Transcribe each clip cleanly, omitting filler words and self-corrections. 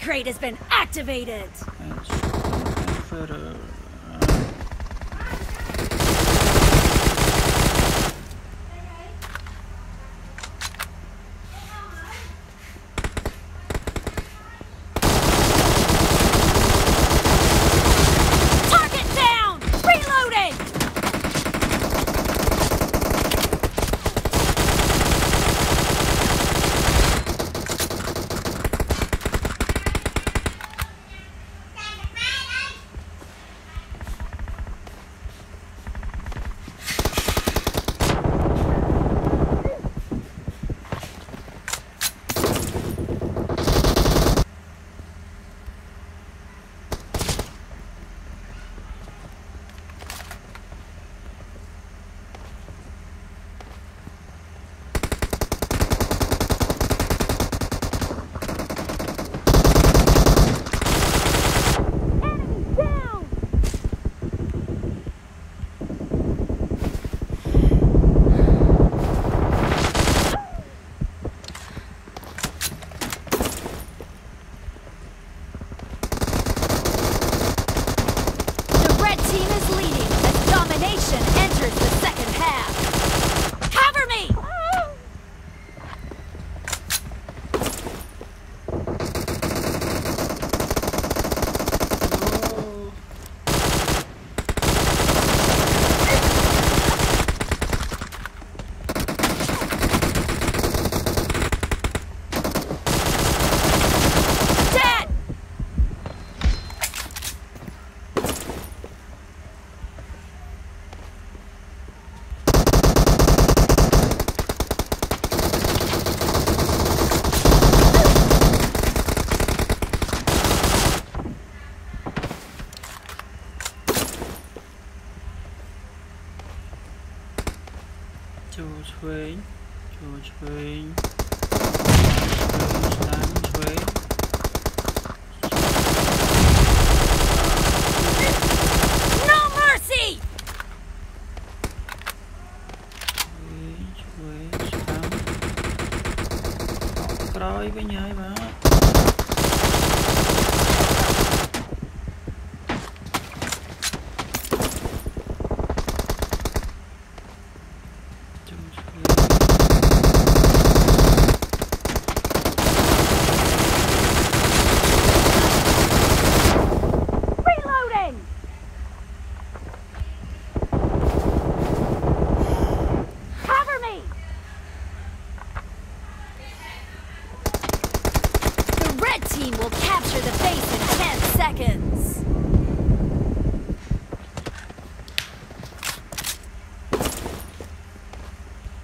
Command crate has been activated.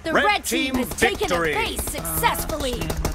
The red team has taken the base successfully.